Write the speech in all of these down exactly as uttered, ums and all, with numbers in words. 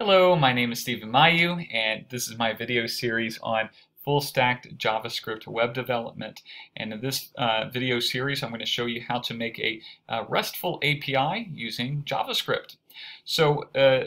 Hello, my name is Stephen Mayeux, and this is my video series on full-stack JavaScript web development. And in this uh, video series, I'm going to show you how to make a, a RESTful A P I using JavaScript. So uh,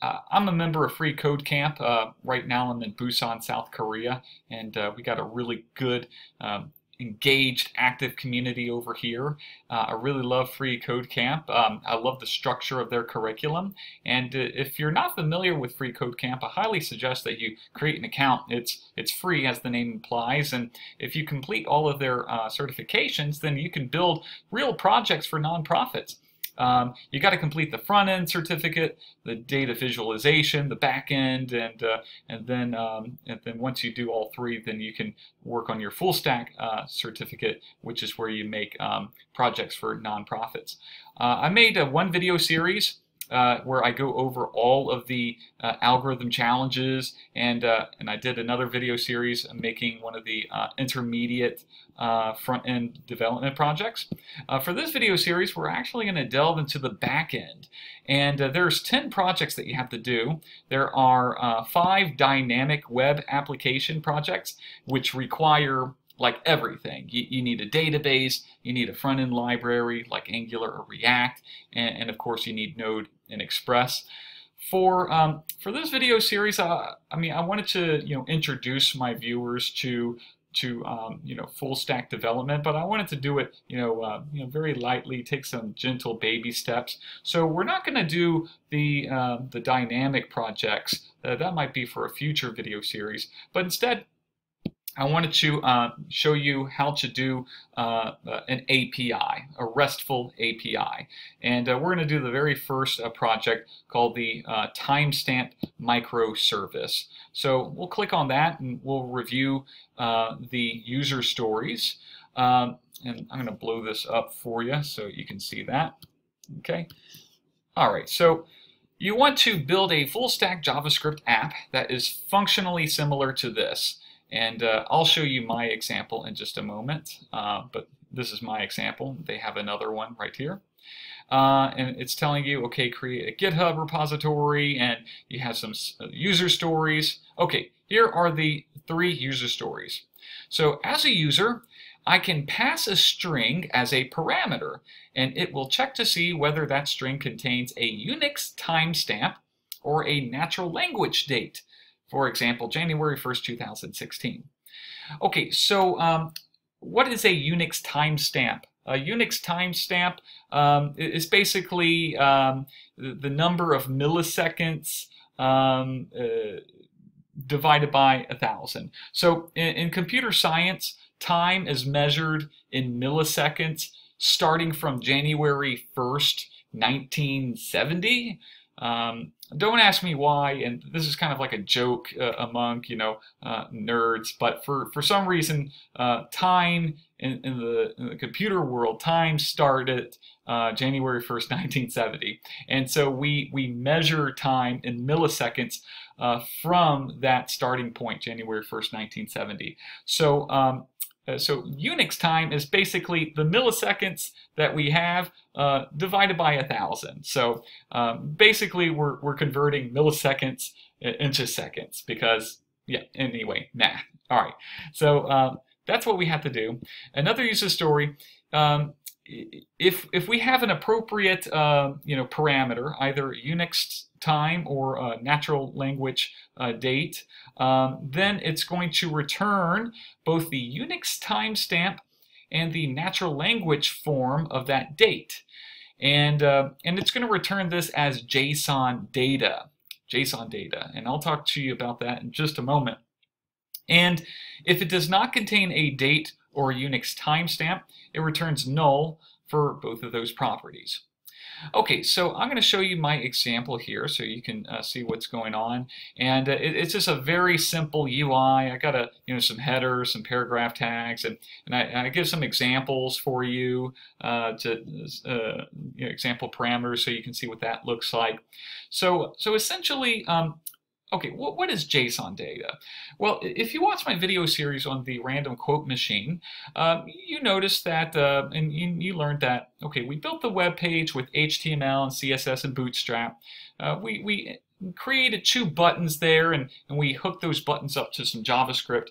uh, I'm a member of FreeCodeCamp uh, right now. I'm in Busan, South Korea, and uh, we got a really good um, engaged, active community over here. Uh, I really love FreeCodeCamp. Um, I love the structure of their curriculum. And uh, if you're not familiar with FreeCodeCamp, I highly suggest that you create an account. It's it's free, as the name implies. And if you complete all of their uh, certifications, then you can build real projects for nonprofits. Um, you got to complete the front end certificate, the data visualization, the back end, and uh, and then um, and then once you do all three, then you can work on your full stack uh, certificate, which is where you make um, projects for nonprofits. Uh, I made a one video series uh, where I go over all of the uh, algorithm challenges, and uh, and I did another video series making one of the uh, intermediate Uh, front-end development projects. Uh, for this video series, we're actually going to delve into the back-end. And uh, there's ten projects that you have to do. There are uh, five dynamic web application projects, which require like everything. You, you need a database, you need a front-end library like Angular or React, and, and of course you need Node and Express. For um, for this video series, uh, I mean, I wanted to you know introduce my viewers to to um, you know full stack development, but I wanted to do it you know uh, you know very lightly, take some gentle baby steps. So we're not going to do the uh, the dynamic projects. Uh, that might be for a future video series, but instead I wanted to uh, show you how to do uh, an A P I, a RESTful A P I. And uh, we're going to do the very first uh, project called the uh, Timestamp Microservice. So we'll click on that and we'll review uh, the user stories. Um, and I'm going to blow this up for you so you can see that. Okay. All right. So you want to build a full stack JavaScript app that is functionally similar to this. And uh, I'll show you my example in just a moment, uh, but this is my example. They have another one right here. Uh, and it's telling you, okay, create a GitHub repository, and you have some user stories. Okay, here are the three user stories. So as a user, I can pass a string as a parameter, and it will check to see whether that string contains a UNIX timestamp or a natural language date. For example, January first, two thousand sixteen. Okay, so um, what is a UNIX timestamp? A UNIX timestamp um, is basically um, the number of milliseconds um, uh, divided by a thousand. So in, in computer science, time is measured in milliseconds starting from January first, nineteen seventy. Um, don't ask me why, and this is kind of like a joke uh, among, you know, uh, nerds, but for, for some reason, uh, time in, in, the, in the computer world, time started uh, January first, nineteen seventy. And so we, we measure time in milliseconds uh, from that starting point, January first, nineteen seventy. So, um, Uh, so UNIX time is basically the milliseconds that we have uh, divided by a thousand. So um, basically we're, we're converting milliseconds into seconds because, yeah, anyway, nah. All right. So uh, that's what we have to do. Another user story, um, if, if we have an appropriate uh, you know, parameter, either UNIX time or uh, natural language uh, date, um, then it's going to return both the UNIX timestamp and the natural language form of that date. And, uh, and it's going to return this as JSON data, JSON data. And I'll talk to you about that in just a moment. And if it does not contain a date or a UNIX timestamp, it returns null for both of those properties. Okay, so I'm going to show you my example here so you can uh, see what's going on. And uh, it, it's just a very simple U I. I got a, you know, some headers, some paragraph tags, and, and I, I give some examples for you, uh, to uh, you know, example parameters so you can see what that looks like. So, so essentially, um, okay, what, what is JSON data? Well, if you watch my video series on the random quote machine, uh, you notice that, uh, and you, you learned that, okay, we built the web page with H T M L and C S S and Bootstrap. Uh, we, we created two buttons there, and, and we hooked those buttons up to some JavaScript.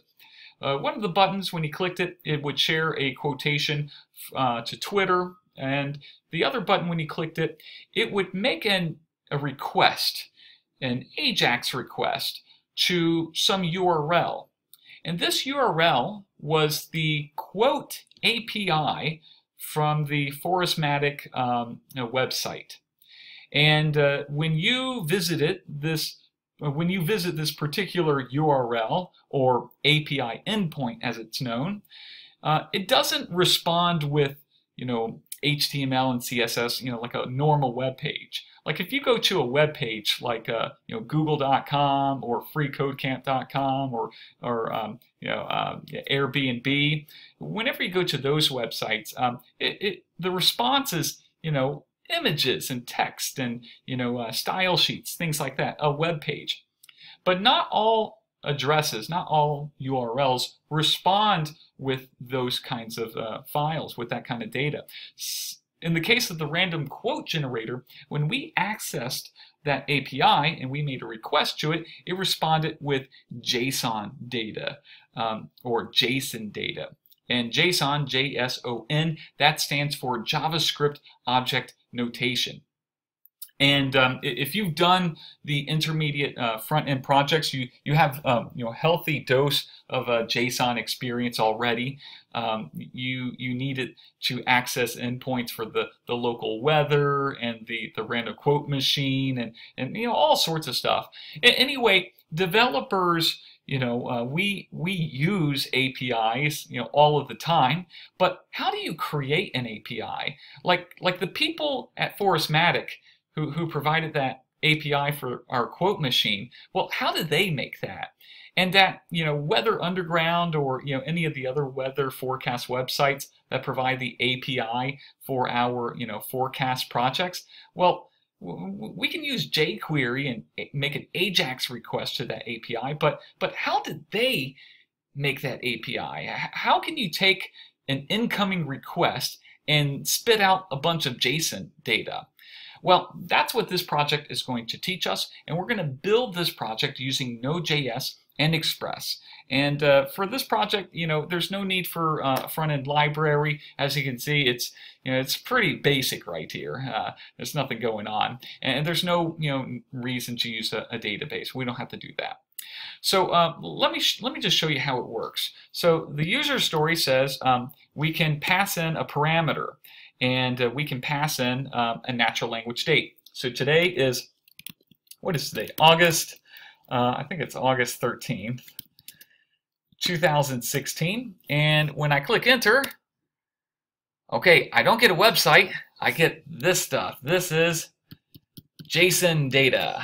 Uh, one of the buttons, when you clicked it, it would share a quotation uh, to Twitter, and the other button, when you clicked it, it would make an, a request, an AJAX request, to some U R L. And this U R L was the quote A P I from the Forestmatic um, website. And uh, when you visited this, when you visit this particular U R L, or A P I endpoint as it's known, uh, it doesn't respond with, you know, H T M L and C S S, you know, like a normal web page. Like if you go to a web page like uh, you know, Google dot com or Free Code Camp dot com or or um, you know, uh, Airbnb, whenever you go to those websites, um, it, it, the response is, you know, images and text and, you know, uh, style sheets, things like that, a web page. But not all addresses, not all U R Ls respond with those kinds of uh, files, with that kind of data. In the case of the random quote generator, when we accessed that A P I and we made a request to it, it responded with JSON data um, or JSON data. And JSON, J S O N, that stands for JavaScript Object Notation. And um, if you've done the intermediate uh, front-end projects, you you have um, you know, healthy dose of uh, JSON experience already. Um, you you need it to access endpoints for the the local weather and the the random quote machine and and you know, all sorts of stuff. Anyway, developers, you know, uh, we we use A P Is, you know, all of the time. But how do you create an A P I? Like like the people at Forestmatic, Who, who provided that A P I for our quote machine, well, how did they make that? And that, you know, Weather Underground or, you know, any of the other weather forecast websites that provide the A P I for our, you know, forecast projects, well, we can use jQuery and make an AJAX request to that A P I, but, but how did they make that A P I? How can you take an incoming request and spit out a bunch of JSON data? Well, that's what this project is going to teach us, and we're going to build this project using Node dot J S and Express. And uh, for this project, you know, there's no need for a uh, front-end library. As you can see, it's, you know, it's pretty basic right here. Uh, there's nothing going on, and there's no, you know, reason to use a, a database. We don't have to do that. So uh, let me sh let me just show you how it works. So the user story says um, we can pass in a parameter. And uh, we can pass in um, a natural language date. So today is, what is today? August, uh, I think it's August thirteenth, two thousand sixteen. And when I click enter, okay, I don't get a website. I get this stuff. This is JSON data.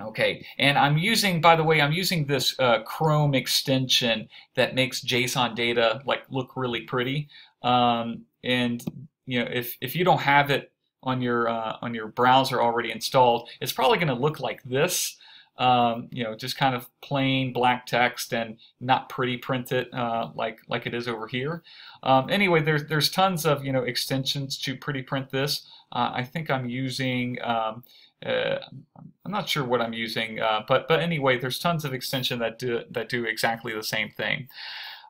Okay, and I'm using, by the way, I'm using this uh, Chrome extension that makes JSON data like look really pretty. Um, and you know, if if you don't have it on your uh, on your browser already installed, it's probably going to look like this. Um, you know, just kind of plain black text and not pretty printed uh, like like it is over here. Um, anyway, there's there's tons of, you know, extensions to pretty print this. Uh, I think I'm using. Um, Uh, I'm not sure what I'm using, uh, but but anyway, there's tons of extensions that do that do exactly the same thing.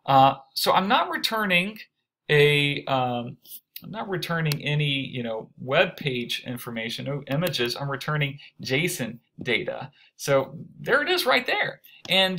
Uh, so I'm not returning a um, I'm not returning any, you know, web page information, no images. I'm returning JSON data. So there it is right there. And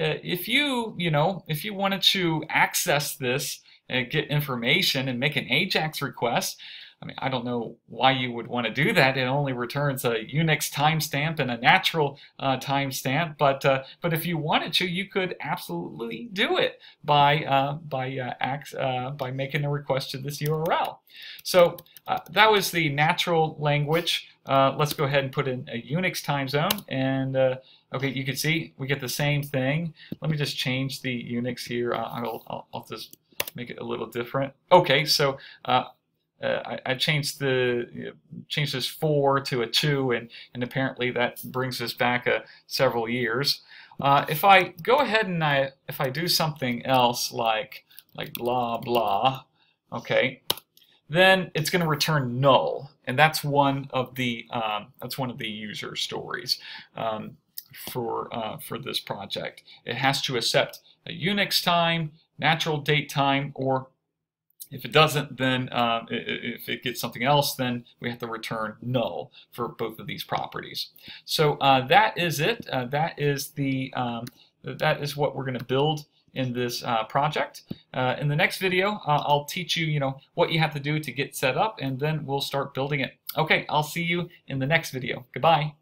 uh, if you you know if you wanted to access this and get information and make an AJAX request. I mean, I don't know why you would want to do that. It only returns a UNIX timestamp and a natural uh, timestamp. But uh, but if you wanted to, you could absolutely do it by uh, by uh, acts, uh, by making a request to this U R L. So uh, that was the natural language. Uh, let's go ahead and put in a UNIX time zone. And uh, okay, you can see we get the same thing. Let me just change the UNIX here. I'll I'll, I'll just make it a little different. Okay, so. Uh, Uh, I, I changed the you know, changed this four to a two, and and apparently that brings us back uh, several years. Uh, if I go ahead and I if I do something else like like blah blah, okay, then it's going to return null, and that's one of the um, that's one of the user stories um, for uh, for this project. It has to accept a UNIX time, natural date time, or if it doesn't, then uh, if it gets something else, then we have to return null for both of these properties. So uh, that is it. Uh, that is the um, that is what we're going to build in this uh, project. Uh, in the next video, uh, I'll teach you, you know, what you have to do to get set up, and then we'll start building it. Okay, I'll see you in the next video. Goodbye.